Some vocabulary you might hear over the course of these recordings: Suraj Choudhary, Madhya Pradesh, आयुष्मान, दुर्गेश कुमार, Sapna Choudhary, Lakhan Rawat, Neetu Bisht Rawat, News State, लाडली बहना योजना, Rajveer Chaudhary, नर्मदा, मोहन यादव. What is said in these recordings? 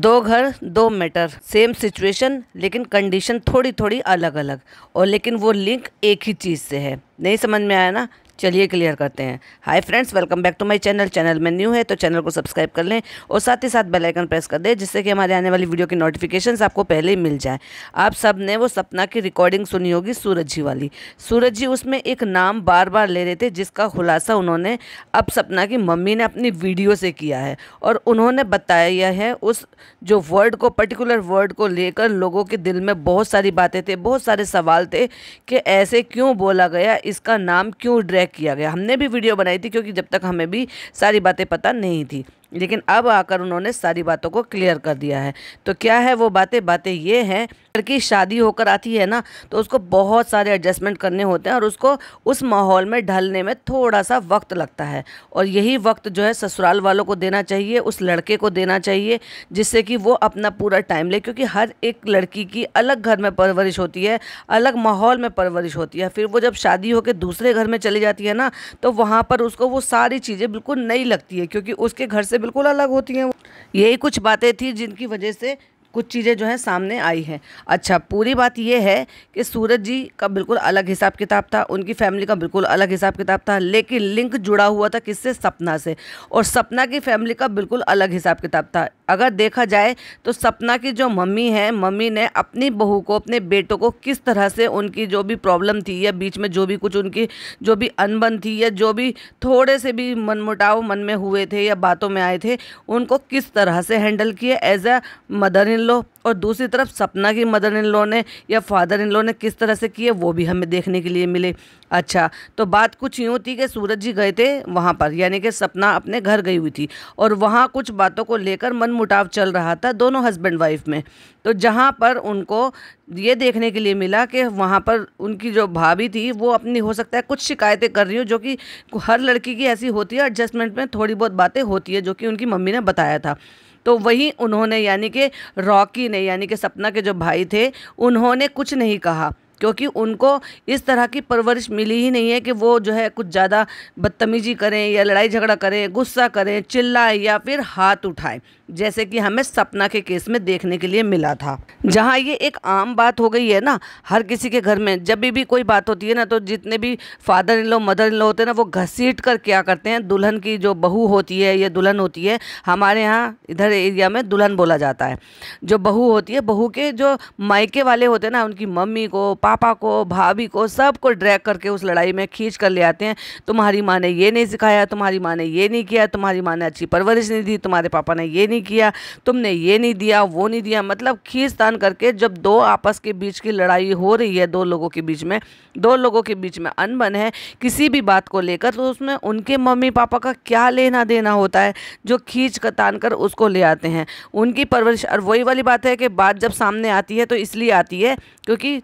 दो घर दो मैटर, सेम सिचुएशन लेकिन कंडीशन थोड़ी थोड़ी अलग अलग, और लेकिन वो लिंक एक ही चीज़ से है। नहीं समझ में आया ना, चलिए क्लियर करते हैं। Hi friends, welcome back to my channel. Channel में न्यू है तो चैनल को सब्सक्राइब कर लें और साथ ही साथ बेल आइकन प्रेस कर दें, जिससे कि हमारे आने वाली वीडियो की नोटिफिकेशंस आपको पहले ही मिल जाए। आप सब ने वो सपना की रिकॉर्डिंग सुनी होगी सूरज जी वाली। सूरज जी उसमें एक नाम बार बार ले रहे थे, जिसका खुलासा उन्होंने अब सपना की मम्मी ने अपनी वीडियो से किया है, और उन्होंने बताया है उस जो वर्ड को, पर्टिकुलर वर्ड को लेकर लोगों के दिल में बहुत सारी बातें थे, बहुत सारे सवाल थे कि ऐसे क्यों बोला गया, इसका नाम क्यों ड्रैग किया गया। हमने भी वीडियो बनाई थी क्योंकि जब तक हमें भी सारी बातें पता नहीं थी, लेकिन अब आकर उन्होंने सारी बातों को क्लियर कर दिया है। तो क्या है वो बातें? बातें ये हैं, लड़की शादी होकर आती है ना, तो उसको बहुत सारे एडजस्टमेंट करने होते हैं और उसको उस माहौल में ढलने में थोड़ा सा वक्त लगता है, और यही वक्त जो है ससुराल वालों को देना चाहिए, उस लड़के को देना चाहिए, जिससे कि वो अपना पूरा टाइम ले, क्योंकि हर एक लड़की की अलग घर में परवरिश होती है, अलग माहौल में परवरिश होती है। फिर वो जब शादी होकर दूसरे घर में चली जाती है ना, तो वहाँ पर उसको वो सारी चीज़ें बिल्कुल नई लगती है, क्योंकि उसके घर से बिल्कुल अलग होती हैं। यही कुछ बातें थी जिनकी वजह से कुछ चीज़ें जो हैं सामने आई हैं। अच्छा, पूरी बात यह है कि सूरज जी का बिल्कुल अलग हिसाब किताब था, उनकी फैमिली का बिल्कुल अलग हिसाब किताब था, लेकिन लिंक जुड़ा हुआ था किससे? सपना से। और सपना की फैमिली का बिल्कुल अलग हिसाब किताब था। अगर देखा जाए तो सपना की जो मम्मी है, मम्मी ने अपनी बहू को, अपने बेटों को किस तरह से उनकी जो भी प्रॉब्लम थी, या बीच में जो भी कुछ उनकी जो भी अनबन थी, या जो भी थोड़े से भी मनमुटाव मन में हुए थे या बातों में आए थे, उनको किस तरह से हैंडल किया as a mother in law, और दूसरी तरफ सपना की मदर इन लॉ ने या फादर इन लॉ ने किस तरह से किए, वो भी हमें देखने के लिए मिले। अच्छा, तो बात कुछ यूँ थी कि सूरज जी गए थे वहाँ पर, यानी कि सपना अपने घर गई हुई थी, और वहाँ कुछ बातों को लेकर मुटाव चल रहा था दोनों हस्बैंड वाइफ में। तो जहाँ पर उनको ये देखने के लिए मिला कि वहाँ पर उनकी जो भाभी थी वो अपनी हो सकता है कुछ शिकायतें कर रही हो, जो कि हर लड़की की ऐसी होती है, एडजस्टमेंट में थोड़ी बहुत बातें होती है, जो कि उनकी मम्मी ने बताया था। तो वहीं उन्होंने यानी कि रॉकी ने, यानी कि सपना के जो भाई थे, उन्होंने कुछ नहीं कहा, क्योंकि उनको इस तरह की परवरिश मिली ही नहीं है कि वो जो है कुछ ज़्यादा बदतमीजी करें या लड़ाई झगड़ा करें, गुस्सा करें, चिल्लाएं या फिर हाथ उठाएं, जैसे कि हमें सपना के केस में देखने के लिए मिला था। जहां ये एक आम बात हो गई है ना, हर किसी के घर में जब भी कोई बात होती है ना, तो जितने भी father in law, mother in law होते हैं ना, वो घसीट कर क्या करते हैं, दुल्हन की जो बहू होती है या दुल्हन होती है, हमारे यहाँ इधर एरिया में दुल्हन बोला जाता है, जो बहू होती है, बहू के जो मायके वाले होते हैं ना, उनकी मम्मी को, पापा को, भाभी को, सबको ड्रैग करके उस लड़ाई में खींच कर ले आते हैं। तुम्हारी माँ ने ये नहीं सिखाया, तुम्हारी माँ ने ये नहीं किया, तुम्हारी माँ ने अच्छी परवरिश नहीं दी, तुम्हारे पापा ने ये नहीं किया, तुमने ये नहीं दिया, वो नहीं दिया, मतलब खींच तान करके जब दो आपस के बीच की लड़ाई हो रही है, दो लोगों के बीच में, दो लोगों के बीच में अनबन है किसी भी बात को लेकर, तो उसमें उनके मम्मी पापा का क्या लेना देना होता है, जो खींच कर तान कर उसको ले आते हैं, उनकी परवरिश। और वही वाली बात है कि बात जब सामने आती है तो इसलिए आती है क्योंकि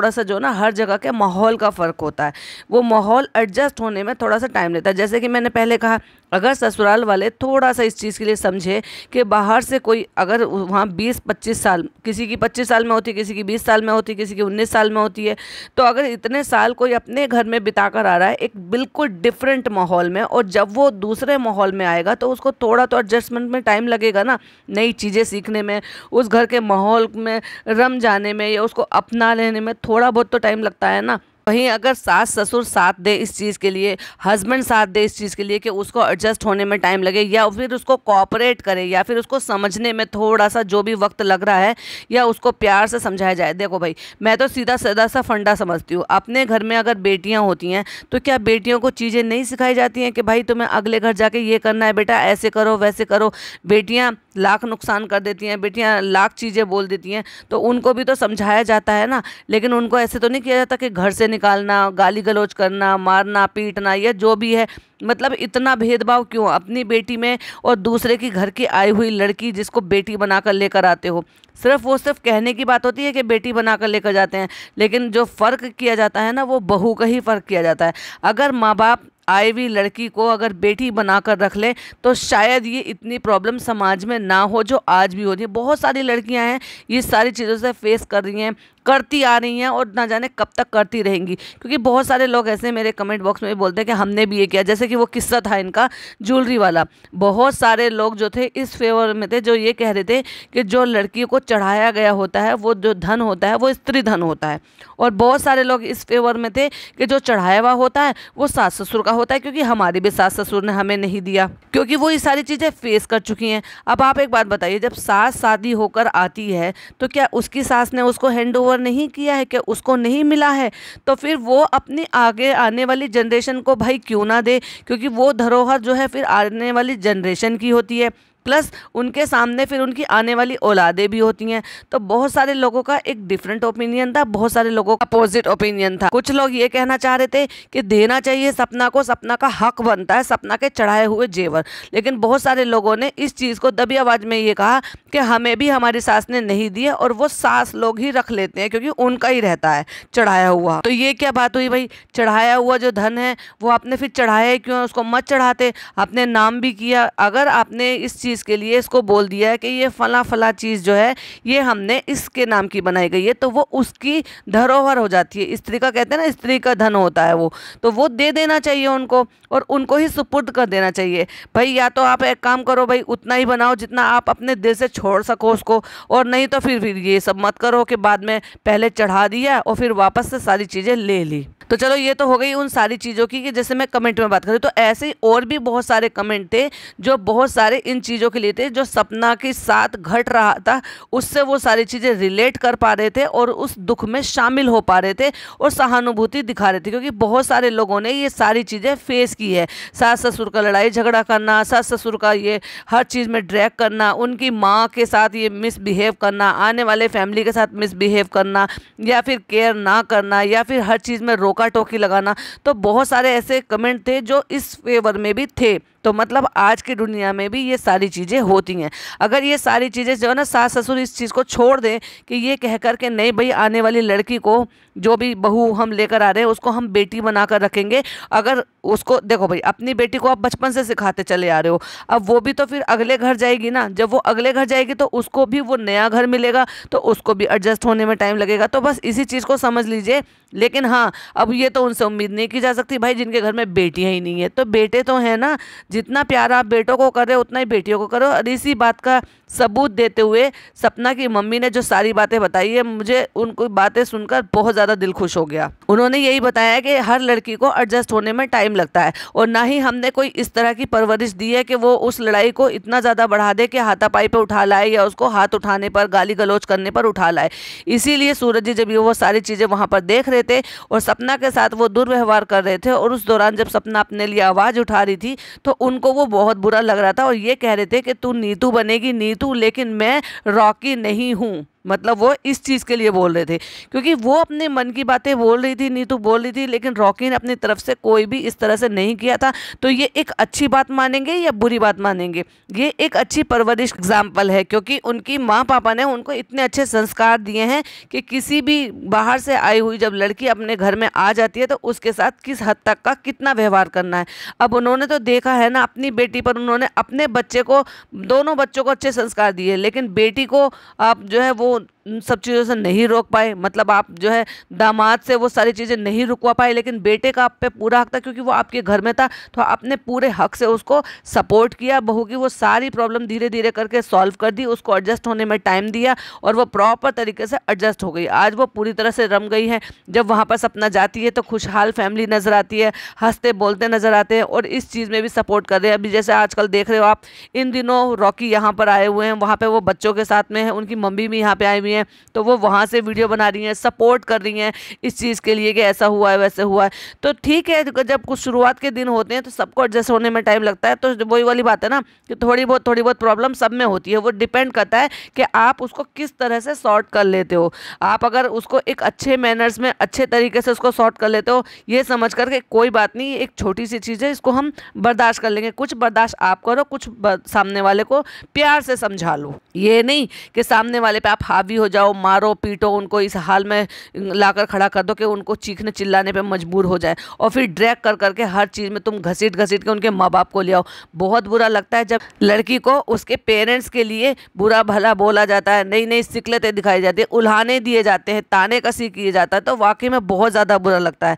थोड़ा सा जो ना हर जगह के माहौल का फ़र्क होता है, वो माहौल एडजस्ट होने में थोड़ा सा टाइम लेता है। जैसे कि मैंने पहले कहा, अगर ससुराल वाले थोड़ा सा इस चीज़ के लिए समझे कि बाहर से कोई अगर वहाँ 20-25 साल, किसी की 25 साल में होती है, किसी की 20 साल में होती है, किसी की 19 साल में होती है, तो अगर इतने साल कोई अपने घर में बिता कर आ रहा है एक बिल्कुल डिफरेंट माहौल में, और जब वो दूसरे माहौल में आएगा तो उसको थोड़ा तो एडजस्टमेंट में टाइम लगेगा ना, नई चीज़ें सीखने में, उस घर के माहौल में रम जाने में या उसको अपना लेने में थोड़ा बहुत तो टाइम लगता है ना। वहीं अगर सास ससुर साथ दे इस चीज़ के लिए, हस्बैंड साथ दे इस चीज़ के लिए कि उसको एडजस्ट होने में टाइम लगे, या फिर उसको कोऑपरेट करे, या फिर उसको समझने में थोड़ा सा जो भी वक्त लग रहा है, या उसको प्यार से समझाया जाए। देखो भाई, मैं तो सीधा साधा सा फंडा समझती हूँ, अपने घर में अगर बेटियाँ होती हैं तो क्या बेटियों को चीज़ें नहीं सिखाई जाती हैं कि भाई तुम्हें अगले घर जाके ये करना है बेटा, ऐसे करो वैसे करो? बेटियाँ लाख नुकसान कर देती हैं, बेटियाँ लाख चीज़ें बोल देती हैं, तो उनको भी तो समझाया जाता है ना, लेकिन उनको ऐसे तो नहीं किया जाता कि घर से निकालना, गाली गलौज करना, मारना पीटना या जो भी है, मतलब इतना भेदभाव क्यों अपनी बेटी में और दूसरे की घर की आई हुई लड़की जिसको बेटी बनाकर लेकर आते हो? सिर्फ वो सिर्फ कहने की बात होती है कि बेटी बनाकर लेकर जाते हैं, लेकिन जो फ़र्क किया जाता है ना, वो बहू का ही फ़र्क किया जाता है। अगर माँ बाप आई हुई लड़की को अगर बेटी बनाकर रख ले तो शायद ये इतनी प्रॉब्लम समाज में ना हो जो आज भी होती है। बहुत सारी लड़कियां हैं ये सारी चीज़ों से फेस कर रही हैं, करती आ रही हैं और ना जाने कब तक करती रहेंगी। क्योंकि बहुत सारे लोग ऐसे मेरे कमेंट बॉक्स में बोलते हैं कि हमने भी ये किया, जैसे कि वो किस्सा था इनका ज्वेलरी वाला। बहुत सारे लोग जो थे इस फेवर में थे जो ये कह रहे थे कि जो लड़की को चढ़ाया गया होता है वो जो धन होता है वो स्त्री धन होता है, और बहुत सारे लोग इस फेवर में थे कि जो चढ़ाया हुआ होता है वो सास ससुर का होता है, क्योंकि हमारे भी सास ससुर ने हमें नहीं दिया, क्योंकि वो ये सारी चीज़ें फेस कर चुकी हैं। अब आप एक बात बताइए, जब सास शादी होकर आती है तो क्या उसकी सास ने उसको हैंड ओवर नहीं किया है, क्या उसको नहीं मिला है? तो फिर वो अपनी आगे आने वाली जनरेशन को भाई क्यों ना दे, क्योंकि वो धरोहर जो है फिर आने वाली जनरेशन की होती है, प्लस उनके सामने फिर उनकी आने वाली औलादें भी होती हैं। तो बहुत सारे लोगों का एक डिफरेंट ओपिनियन था, बहुत सारे लोगों का अपोजिट ओपिनियन था। कुछ लोग ये कहना चाह रहे थे कि देना चाहिए सपना को, सपना का हक बनता है सपना के चढ़ाए हुए जेवर, लेकिन बहुत सारे लोगों ने इस चीज़ को दबी आवाज़ में ये कहा कि हमें भी हमारी सास ने नहीं दिए और वो सास लोग ही रख लेते हैं क्योंकि उनका ही रहता है चढ़ाया हुआ। तो ये क्या बात हुई भाई, चढ़ाया हुआ जो धन है वो आपने फिर चढ़ाया क्यों, उसको मत चढ़ाते, आपने नाम भी किया। अगर आपने इस चीज़ के लिए इसको बोल दिया है कि ये फला फला चीज़ जो है ये हमने इसके नाम की बनाई गई है, तो वो उसकी धरोहर हो जाती है। स्त्री का कहते हैं ना, स्त्री का धन होता है वो, तो वो दे देना चाहिए उनको और उनको ही सुपुर्द कर देना चाहिए। भाई या तो आप एक काम करो भाई, उतना ही बनाओ जितना आप अपने दिल से छोड़ सको उसको, और नहीं तो फिर ये सब मत करो कि बाद में पहले चढ़ा दिया और फिर वापस से सारी चीज़ें ले ली। तो चलो ये तो हो गई उन सारी चीज़ों की कि जैसे मैं कमेंट में बात करूँ, तो ऐसे ही और भी बहुत सारे कमेंट थे जो बहुत सारे इन चीज़ों के लिए थे जो सपना के साथ घट रहा था, उससे वो सारी चीज़ें रिलेट कर पा रहे थे और उस दुख में शामिल हो पा रहे थे और सहानुभूति दिखा रहे थे, क्योंकि बहुत सारे लोगों ने ये सारी चीज़ें फेस की है। सास ससुर का लड़ाई झगड़ा करना, सास ससुर का ये हर चीज़ में ड्रैग करना, उनकी माँ के साथ ये मिसबिहेव करना, आने वाले फैमिली के साथ मिसबिहेव करना, या फिर केयर ना करना, या फिर हर चीज़ में रोक टोकी लगाना। तो बहुत सारे ऐसे कमेंट थे जो इस फेवर में भी थे। तो मतलब आज की दुनिया में भी ये सारी चीज़ें होती हैं। अगर ये सारी चीज़ें जो है ना, सास ससुर इस चीज़ को छोड़ दें कि ये कह कर के नहीं भाई आने वाली लड़की को, जो भी बहू हम लेकर आ रहे हैं उसको हम बेटी बना कर रखेंगे। अगर उसको देखो भाई, अपनी बेटी को आप बचपन से सिखाते चले आ रहे हो, अब वो भी तो फिर अगले घर जाएगी ना, जब वो अगले घर जाएगी तो उसको भी वो नया घर मिलेगा, तो उसको भी एडजस्ट होने में टाइम लगेगा। तो बस इसी चीज़ को समझ लीजिए। लेकिन हाँ, अब ये तो उनसे उम्मीद नहीं की जा सकती भाई जिनके घर में बेटियाँ ही नहीं है। तो बेटे तो हैं ना, जितना प्यार आप बेटों को कर रहे हो उतना ही बेटियों को करो। और इसी बात का सबूत देते हुए सपना की मम्मी ने जो सारी बातें बताई है, मुझे उनको बातें सुनकर बहुत ज़्यादा दिल खुश हो गया। उन्होंने यही बताया कि हर लड़की को एडजस्ट होने में टाइम लगता है, और ना ही हमने कोई इस तरह की परवरिश दी है कि वो उस लड़ाई को इतना ज़्यादा बढ़ा दे कि हाथापाई पर उठा लाए या उसको हाथ उठाने पर, गाली गलौज करने पर उठा लाए। इसीलिए सूरज जी जब वो सारी चीज़ें वहाँ पर देख रहे थे और सपना के साथ वो दुर्व्यवहार कर रहे थे, और उस दौरान जब सपना अपने लिए आवाज़ उठा रही थी तो उनको वो बहुत बुरा लग रहा था, और ये कह रहे थे कि तू नीतू बनेगी नीतू, लेकिन मैं रॉकी नहीं हूँ। मतलब वो इस चीज़ के लिए बोल रहे थे, क्योंकि वो अपने मन की बातें बोल रही थी, नीतू बोल रही थी, लेकिन रॉकी ने अपनी तरफ से कोई भी इस तरह से नहीं किया था। तो ये एक अच्छी बात मानेंगे या बुरी बात मानेंगे, ये एक अच्छी परवरिश एग्जाम्पल है, क्योंकि उनकी माँ पापा ने उनको इतने अच्छे संस्कार दिए हैं कि किसी भी बाहर से आई हुई जब लड़की अपने घर में आ जाती है तो उसके साथ किस हद तक का कितना व्यवहार करना है। अब उन्होंने तो देखा है ना अपनी बेटी पर, उन्होंने अपने बच्चे को, दोनों बच्चों को अच्छे संस्कार दिए, लेकिन बेटी को आप जो है वो उन सब चीज़ों से नहीं रोक पाए। मतलब आप जो है दामाद से वो सारी चीज़ें नहीं रुकवा पाए, लेकिन बेटे का आप पे पूरा हक था क्योंकि वो आपके घर में था, तो आपने पूरे हक से उसको सपोर्ट किया। बहू की वो सारी प्रॉब्लम धीरे धीरे करके सॉल्व कर दी, उसको एडजस्ट होने में टाइम दिया और वो प्रॉपर तरीके से एडजस्ट हो गई। आज वो पूरी तरह से रम गई है। जब वहाँ पर सपना जाती है तो खुशहाल फैमिली नज़र आती है, हंसते बोलते नज़र आते हैं और इस चीज़ में भी सपोर्ट कर रहे हैं। अभी जैसे आजकल देख रहे हो आप, इन दिनों रॉकी यहाँ पर आए हुए हैं, वहाँ पर वो बच्चों के साथ में है, उनकी मम्मी भी यहाँ पर आई हुई हैं, तो वो वहाँ से वीडियो बना रही हैं, सपोर्ट कर रही हैं इस चीज़ के लिए कि ऐसा हुआ है वैसे हुआ है। तो ठीक है, जब कुछ शुरुआत के दिन होते हैं तो सबको एडजस्ट होने में टाइम लगता है। तो वही वाली बात है ना कि थोड़ी बहुत प्रॉब्लम सब में होती है, वो डिपेंड करता है कि आप उसको किस तरह से सॉर्ट कर लेते हो। आप अगर उसको एक अच्छे मैनर्स में, अच्छे तरीके से उसको सॉर्ट कर लेते हो, ये समझ कर के कोई बात नहीं, एक छोटी सी चीज़ है, इसको हम बर्दाश्त कर लेंगे। कुछ बर्दाश्त आप करो, कुछ सामने वाले को प्यार से समझा लो, ये नहीं कि सामने वाले पर आप हावी हो जाओ, मारो पीटो, उनको इस हाल में लाकर खड़ा कर दो कि उनको चीखने चिल्लाने पे मजबूर हो जाए, और फिर ड्रैग कर करके हर चीज़ में तुम घसीट घसीट के उनके माँ बाप को ले आओ। बहुत बुरा लगता है जब लड़की को उसके पेरेंट्स के लिए बुरा भला बोला जाता है, नई नई शिकलतें दिखाई जाती है, उल्हाने दिए जाते हैं, ताने कसी किए जाता है, तो वाकई में बहुत ज़्यादा बुरा लगता है।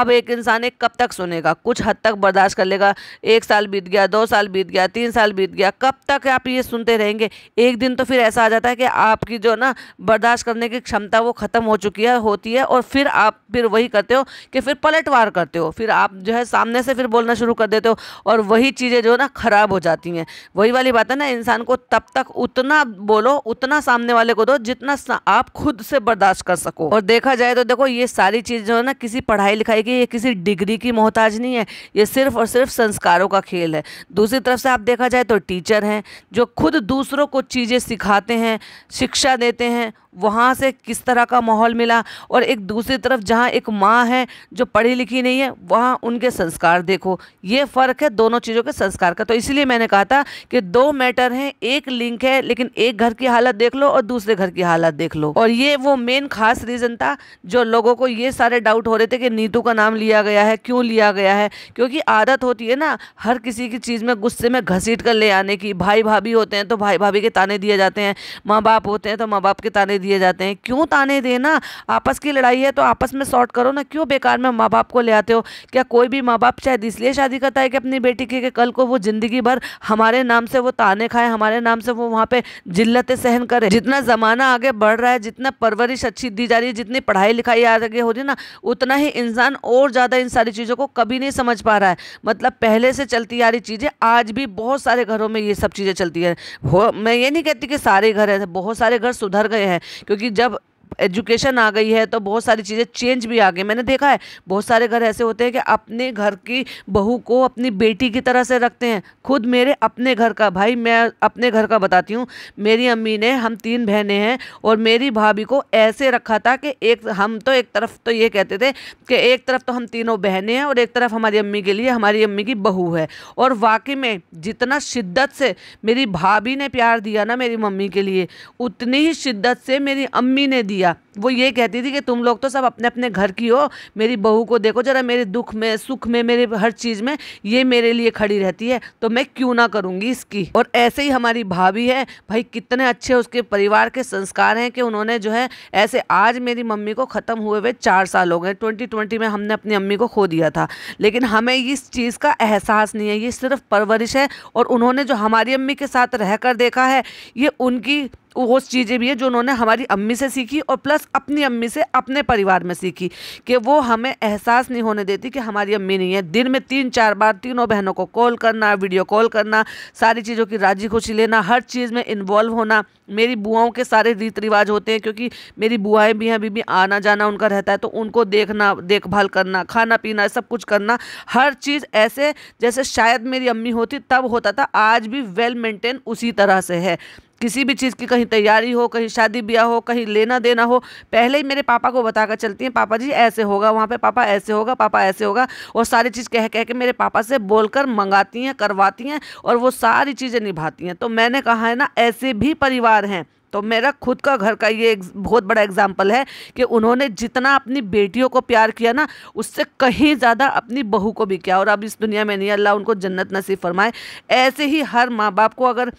अब एक इंसान एक कब तक सुनेगा, कुछ हद तक बर्दाश्त कर लेगा, 1 साल बीत गया, 2 साल बीत गया, 3 साल बीत गया, कब तक आप ये सुनते रहेंगे? एक दिन तो फिर ऐसा आ जाता है कि आपकी जो ना बर्दाश्त करने की क्षमता वो ख़त्म हो चुकी है होती है, और फिर आप फिर वही करते हो कि फिर पलटवार करते हो, फिर आप जो है सामने से फिर बोलना शुरू कर देते हो, और वही चीज़ें जो ना ख़राब हो जाती हैं। वही वाली बात है ना, इंसान को तब तक उतना बोलो, उतना सामने वाले को दो जितना आप खुद से बर्दाश्त कर सको। और देखा जाए तो देखो, ये सारी चीज़ जो है ना किसी पढ़ाई लिखाई की, ये किसी डिग्री की मोहताज नहीं है, ये सिर्फ और सिर्फ संस्कारों का खेल है। दूसरी तरफ से आप देखा जाए तो टीचर हैं जो खुद दूसरों को चीज़ें सिखाते हैं, शिक्षा देते हैं, वहाँ से किस तरह का माहौल मिला, और एक दूसरी तरफ जहाँ एक माँ है जो पढ़ी लिखी नहीं है, वहाँ उनके संस्कार देखो, ये फ़र्क है दोनों चीज़ों के संस्कार का। तो इसलिए मैंने कहा था कि 2 मैटर हैं, एक लिंक है, लेकिन एक घर की हालत देख लो और दूसरे घर की हालत देख लो। और ये वो मेन खास रीज़न था जो लोगों को ये सारे डाउट हो रहे थे कि नीतू का नाम लिया गया है, क्यों लिया गया है, क्योंकि आदत होती है ना हर किसी की चीज़ में गुस्से में घसीट कर ले आने की। भाई भाभी होते हैं तो भाई भाभी के ताने दिए जाते हैं, माँ बाप होते हैं तो माँ बाप के ताने दिए जाते हैं। क्यों ताने देना? आपस की लड़ाई है तो आपस में सॉर्ट करो ना, क्यों बेकार में माँ बाप को ले आते हो? क्या कोई भी माँ बाप शायद इसलिए शादी करता है कि अपनी बेटी के कल को वो ज़िंदगी भर हमारे नाम से वो ताने खाए, हमारे नाम से वो वहाँ पे जिल्लतें सहन करे? जितना ज़माना आगे बढ़ रहा है, जितना परवरिश अच्छी दी जा रही है, जितनी पढ़ाई लिखाई आगे हो रही है ना, उतना ही इंसान और ज़्यादा इन सारी चीज़ों को कभी नहीं समझ पा रहा है। मतलब पहले से चलती आ रही चीज़ें आज भी बहुत सारे घरों में ये सब चीज़ें चलती हैं। मैं ये नहीं कहती कि सारे घर ऐसे, बहुत सारे घर सुधर गए हैं, क्योंकि जब एजुकेशन आ गई है तो बहुत सारी चीज़ें चेंज भी आ गई। मैंने देखा है बहुत सारे घर ऐसे होते हैं कि अपने घर की बहू को अपनी बेटी की तरह से रखते हैं। खुद मेरे अपने घर का भाई, मैं अपने घर का बताती हूँ, मेरी अम्मी ने, हम 3 बहनें हैं, और मेरी भाभी को ऐसे रखा था कि एक हम तो एक तरफ तो ये कहते थे कि एक तरफ तो हम तीनों बहनें हैं और एक तरफ हमारी अम्मी के लिए हमारी अम्मी की बहू है। और वाकई में जितना शिद्दत से मेरी भाभी ने प्यार दिया ना मेरी मम्मी के लिए, उतनी ही शिद्दत से मेरी अम्मी ने दिया। वो ये कहती थी कि तुम लोग तो सब अपने अपने घर की हो, मेरी बहू को देखो जरा, मेरे दुख में सुख में, मेरे हर चीज़ में ये मेरे लिए खड़ी रहती है, तो मैं क्यों ना करूँगी इसकी। और ऐसे ही हमारी भाभी है, भाई कितने अच्छे उसके परिवार के संस्कार हैं कि उन्होंने जो है ऐसे। आज मेरी मम्मी को ख़त्म हुए हुए 4 साल हो गए, 2020 में हमने अपनी अम्मी को खो दिया था, लेकिन हमें इस चीज़ का एहसास नहीं है, ये सिर्फ परवरिश है। और उन्होंने जो हमारी अम्मी के साथ रहकर देखा है, ये उनकी वो चीज़ें भी है जो उन्होंने हमारी अम्मी से सीखी, और प्लस अपनी अम्मी से अपने परिवार में सीखी, कि वो हमें एहसास नहीं होने देती कि हमारी अम्मी नहीं है। दिन में 3-4 बार तीनों बहनों को कॉल करना, वीडियो कॉल करना, सारी चीज़ों की राजी खुशी लेना, हर चीज़ में इन्वॉल्व होना। मेरी बुआओं के सारे रीत रिवाज होते हैं, क्योंकि मेरी बुआएं भी हैं, अभी भी आना जाना उनका रहता है, तो उनको देखना, देखभाल करना, खाना पीना सब कुछ करना, हर चीज़ ऐसे जैसे शायद मेरी अम्मी होती तब होता था। आज भी वेल मेंटेन उसी तरह से है, किसी भी चीज़ की कहीं तैयारी हो, कहीं शादी ब्याह हो, कहीं लेना देना हो, पहले ही मेरे पापा को बताकर चलती हैं, पापा जी ऐसे होगा वहाँ पे, पापा ऐसे होगा, पापा ऐसे होगा, और सारी चीज़ कह कह के मेरे पापा से बोलकर मंगाती हैं, करवाती हैं, और वो सारी चीज़ें निभाती हैं। तो मैंने कहा है ना, ऐसे भी परिवार हैं। तो मेरा खुद का घर का ये एक बहुत बड़ा एग्जाम्पल है कि उन्होंने जितना अपनी बेटियों को प्यार किया ना, उससे कहीं ज़्यादा अपनी बहू को भी किया, और अब इस दुनिया में नहीं, अल्लाह उनको जन्नत नसीब फरमाए। ऐसे ही हर माँ बाप को, अगर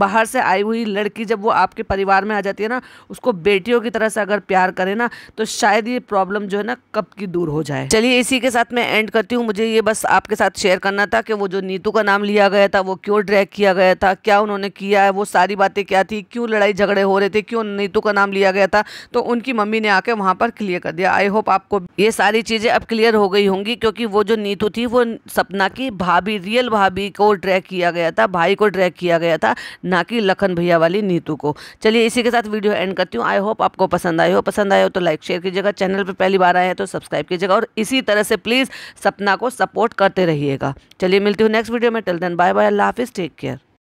बाहर से आई हुई लड़की जब वो आपके परिवार में आ जाती है ना, उसको बेटियों की तरह से अगर प्यार करे ना, तो शायद ये प्रॉब्लम जो है ना कब की दूर हो जाए। चलिए इसी के साथ मैं एंड करती हूँ। मुझे ये बस आपके साथ शेयर करना था कि वो जो नीतू का नाम लिया गया था, वो क्यों ड्रैग किया गया था, क्या उन्होंने किया है, वो सारी बातें क्या थी, क्यों लड़ाई झगड़े हो रहे थे, क्यों नीतू का नाम लिया गया था, तो उनकी मम्मी ने आके वहाँ पर क्लियर कर दिया। आई होप आपको ये सारी चीज़ें अब क्लियर हो गई होंगी, क्योंकि वो जो नीतू थी वो सपना की भाभी, रियल भाभी को ड्रैग किया गया था, भाई को ड्रैग किया गया था, ना कि लखन भैया वाली नीतू को। चलिए इसी के साथ वीडियो एंड करती हूँ। आई होप आपको पसंद आए हो, पसंद आए हो तो लाइक शेयर कीजिएगा, चैनल पर पहली बार आए हैं तो सब्सक्राइब कीजिएगा, और इसी तरह से प्लीज़ सपना को सपोर्ट करते रहिएगा। चलिए मिलती हूँ नेक्स्ट वीडियो में, टिल देन बाय बाय, अल्लाह हाफिज़, टेक केयर।